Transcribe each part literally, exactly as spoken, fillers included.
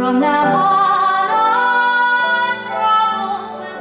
From now on, our troubles will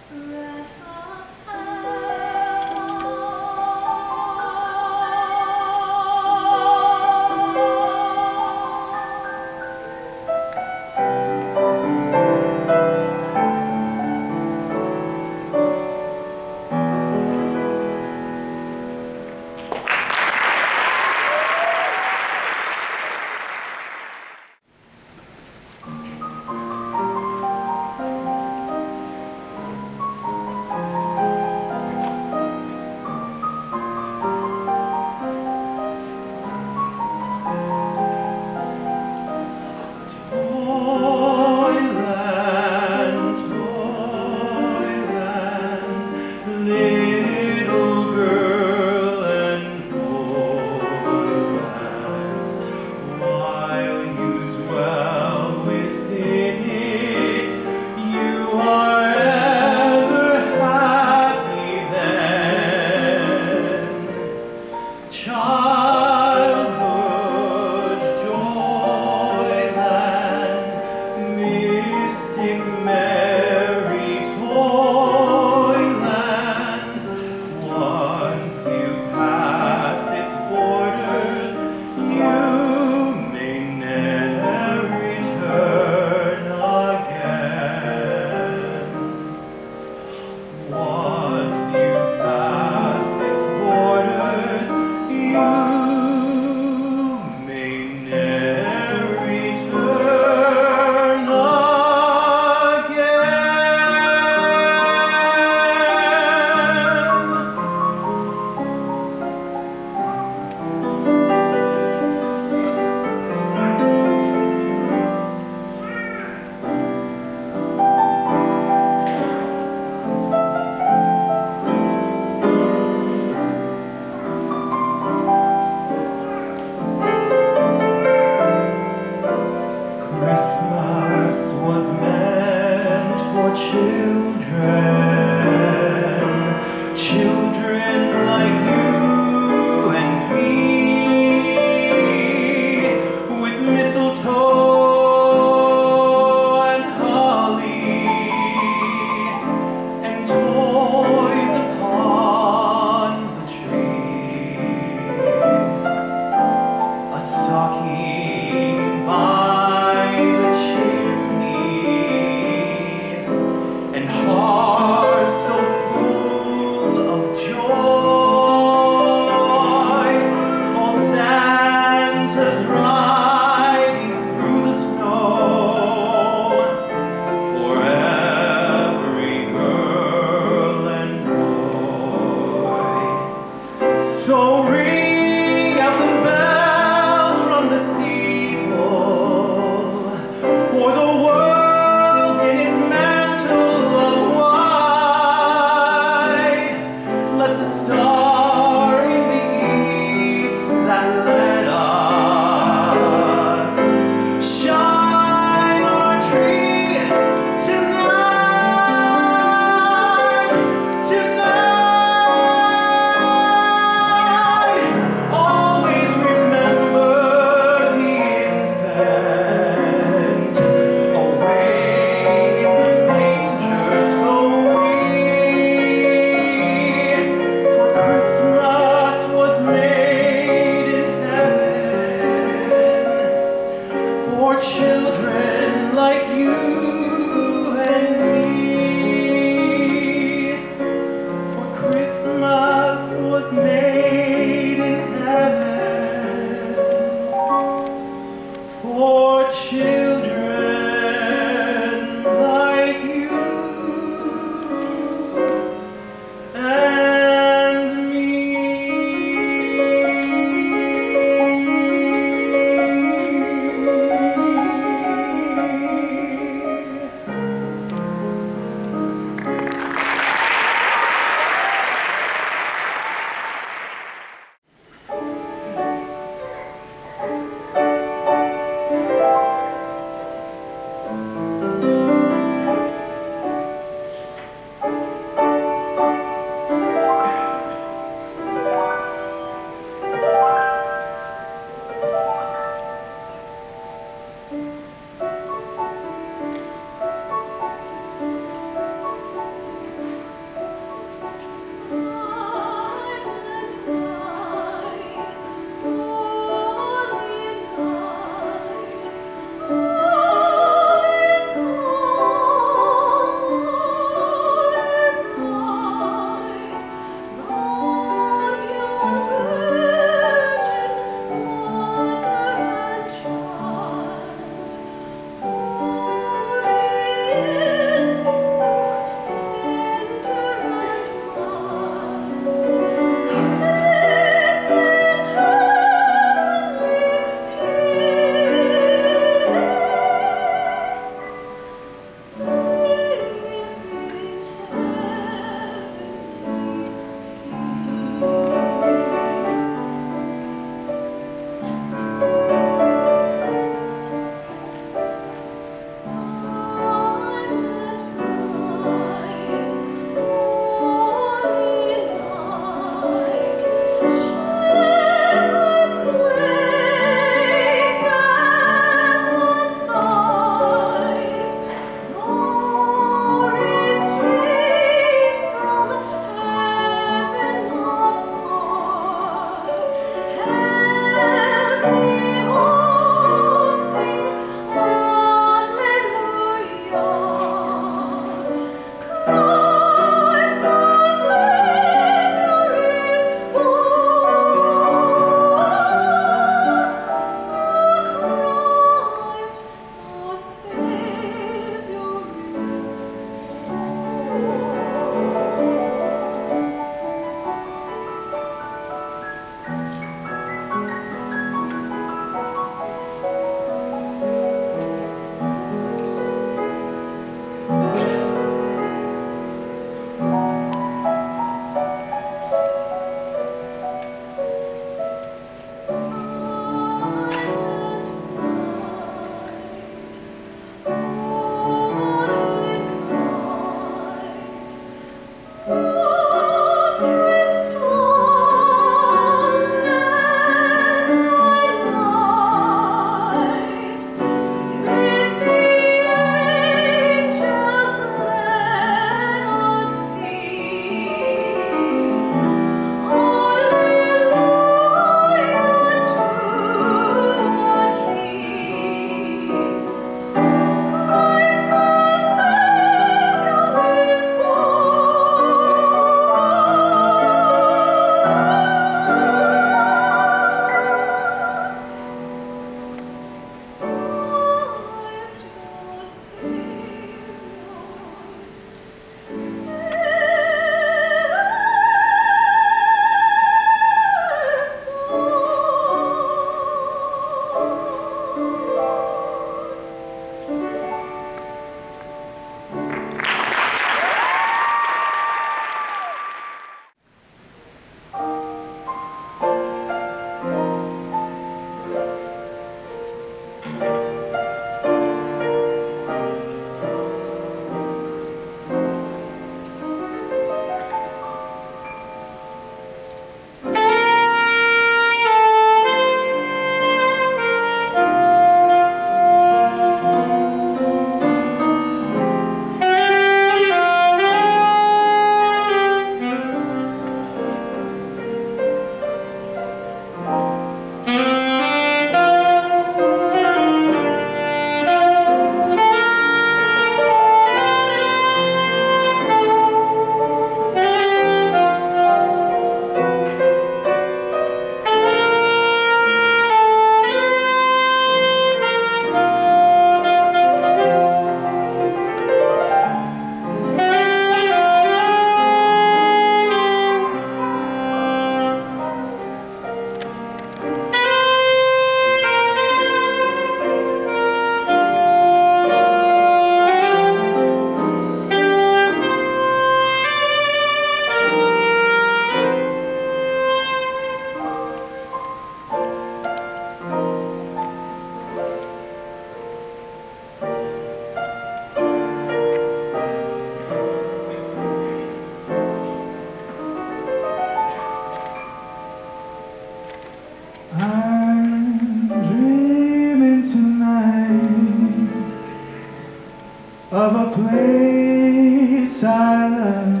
place I love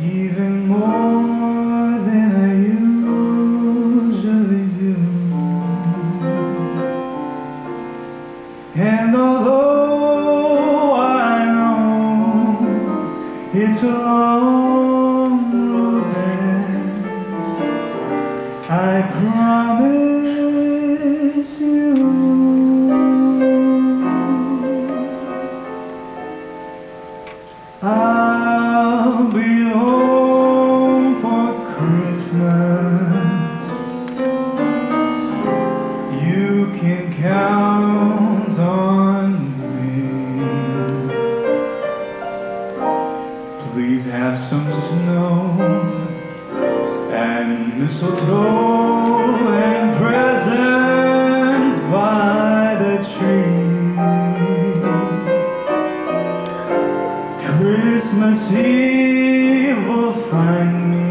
even more than I usually do. And although I know it's a long road back, I promise you I'll be home for Christmas. You can count on me. Please have some snow and mistletoe and presents by the tree. Christmas Eve will find me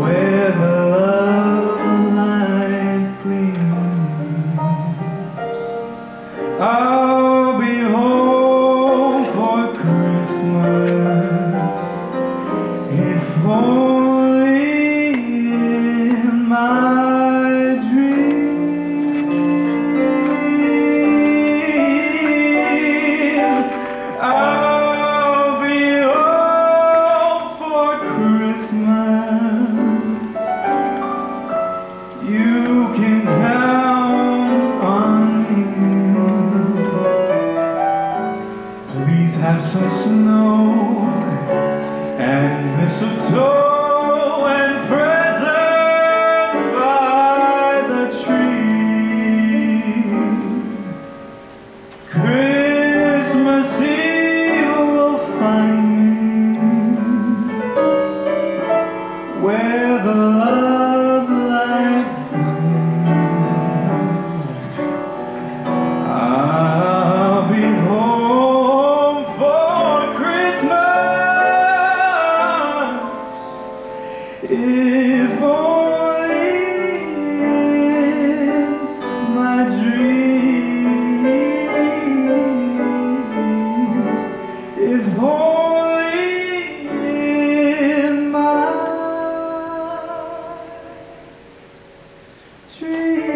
where the love light gleams. I'll be home for Christmas, if only in my have some snow and mistletoe and presents by the tree. Christmas Eve will find me where the love light gleams. I'll be home. If only in my dreams, if only in my dreams.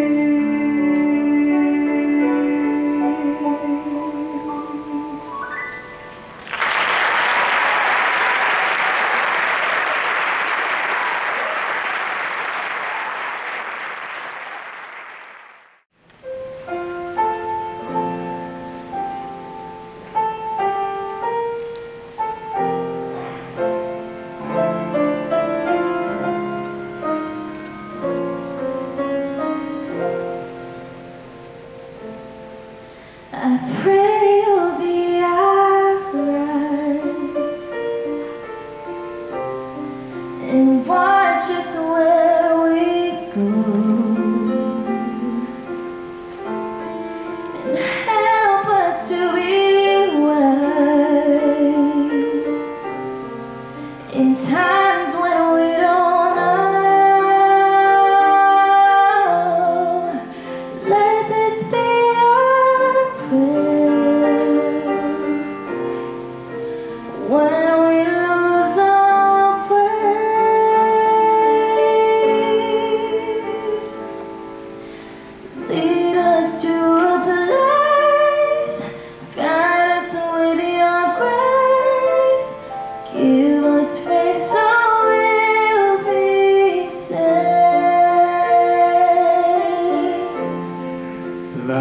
I pray you'll be alright, and watch us where we go, and help us to be wise in times when we don't know. Let this be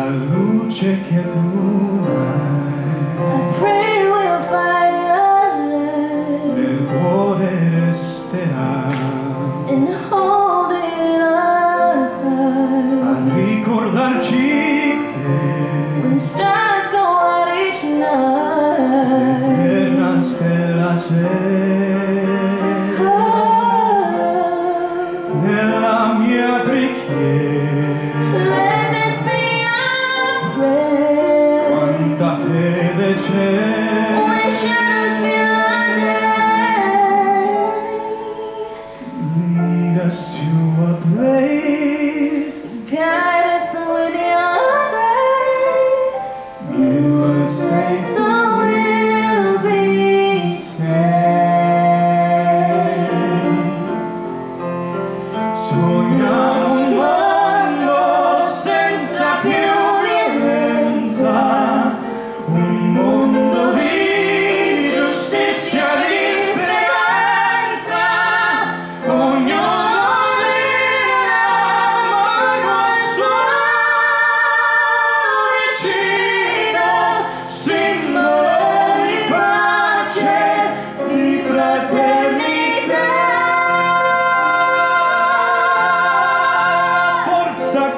luce che tu hai. I pray we'll find your love. Nel cuore resterà. And hold it up. A ricordarci che when stars go out each night, l'eterna stella sei. Oh. Nella mia preghiera. Let this be. Gracias.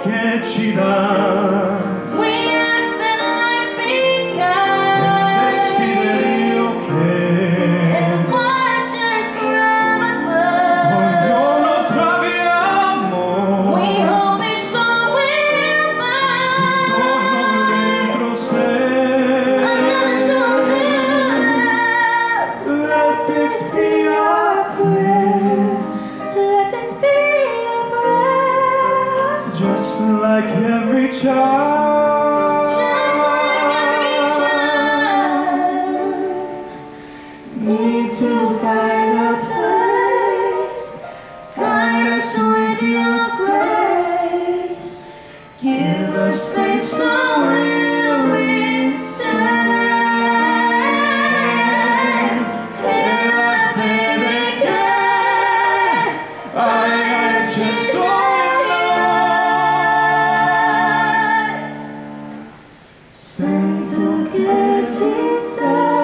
che ci dà. Where's the life begun? Desiderio che and watch us from above. Ognuno troviamo. We hope each soul will find. Torno dentro sé. Another soul to love. Let this be our prayer. Let this be our prayer. Just like every child. Just like every child need to find a place. Guide us with your grace. Give us space so we'll be saved. Hear our faith again. I am just Sento che ti serve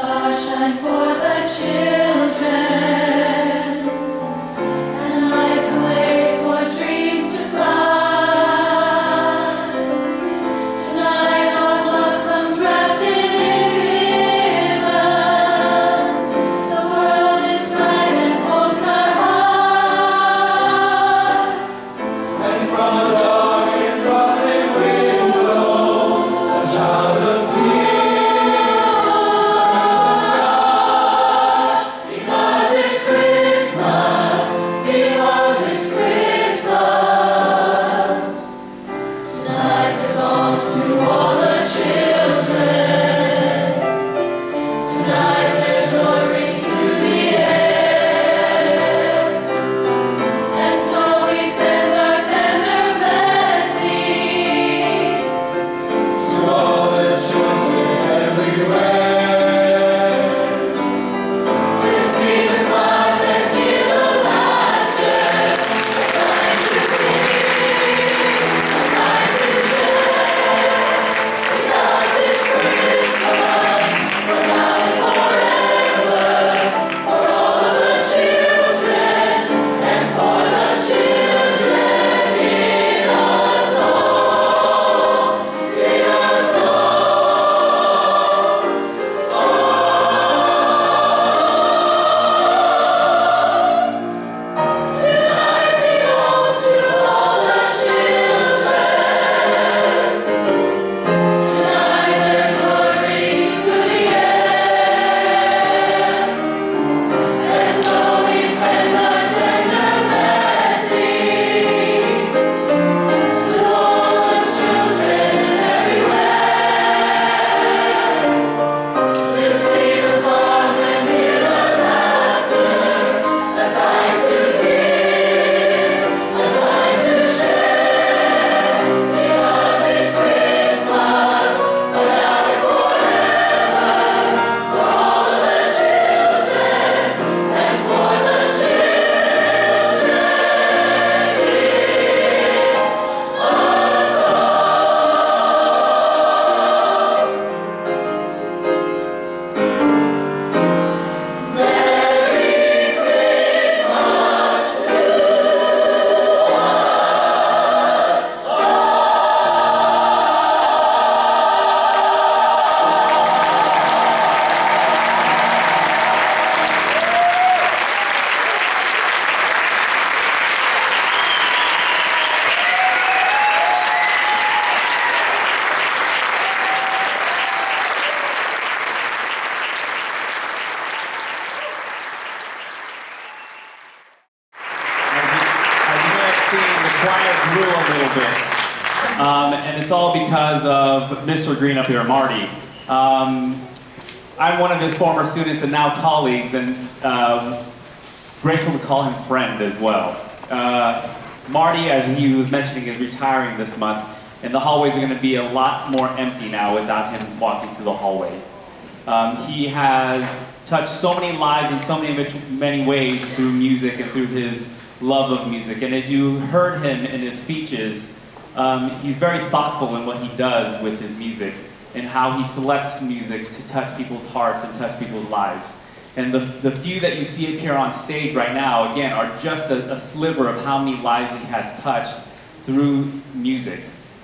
stars shine for the children, and light the way for dreams to fly. Tonight our love comes wrapped in ribbons. The world is bright and hopes are high. And from a dark and frosted window, a child of quiet grew a little bit, um, and it's all because of Mister Green up here, Marty. Um, I'm one of his former students and now colleagues, and um, grateful to call him friend as well. Uh, Marty, as he was mentioning, is retiring this month, and the hallways are going to be a lot more empty now without him walking through the hallways. Um, he has touched so many lives in so many, many ways through music and through his love of music, and as you heard him in his speeches, um, he's very thoughtful in what he does with his music and how he selects music to touch people's hearts and touch people's lives. And the, the few that you see up here on stage right now, again, are just a, a sliver of how many lives he has touched through music.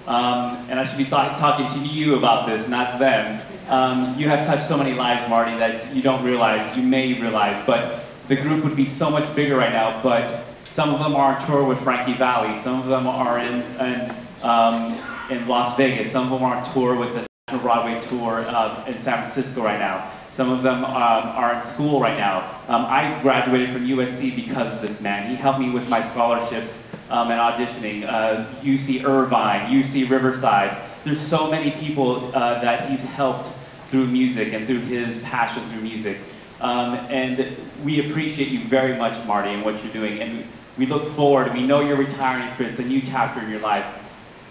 Um, and I should be talking to you about this, not them. Um, you have touched so many lives, Marty, that you don't realize, you may realize, but the group would be so much bigger right now, but some of them are on tour with Frankie Valli. Some of them are in, in, um, in Las Vegas. Some of them are on tour with the National Broadway Tour uh, in San Francisco right now. Some of them um, are in school right now. Um, I graduated from U S C because of this man. He helped me with my scholarships um, and auditioning. Uh, U C Irvine, U C Riverside. There's so many people uh, that he's helped through music and through his passion through music. Um, and we appreciate you very much, Marty, and what you're doing. And we look forward, we know you're retiring, for it's a new chapter in your life,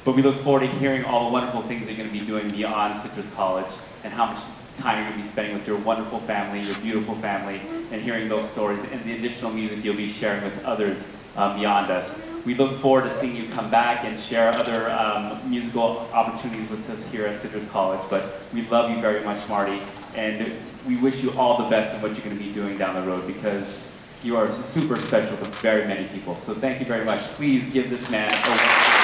but we look forward to hearing all the wonderful things you're going to be doing beyond Citrus College and how much time you're going to be spending with your wonderful family, your beautiful family, and hearing those stories and the additional music you'll be sharing with others um, beyond us. We look forward to seeing you come back and share other um, musical opportunities with us here at Citrus College, but we love you very much, Marty, and we wish you all the best in what you're going to be doing down the road, because you are super special to very many people. So thank you very much. Please give this man a warm applause.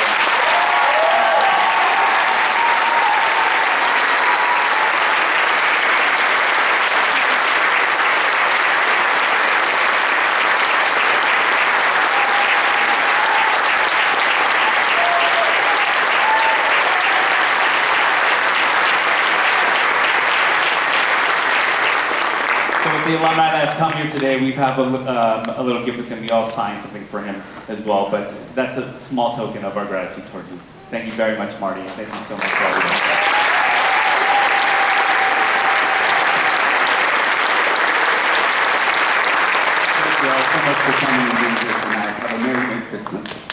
The alumni that have come here today, we have a, um, a little gift with him. We all signed something for him as well, but that's a small token of our gratitude toward you. Thank you very much, Marty. Thank you so much for everything. Thank you all so much for coming and being here tonight. Have a Merry Merry Christmas.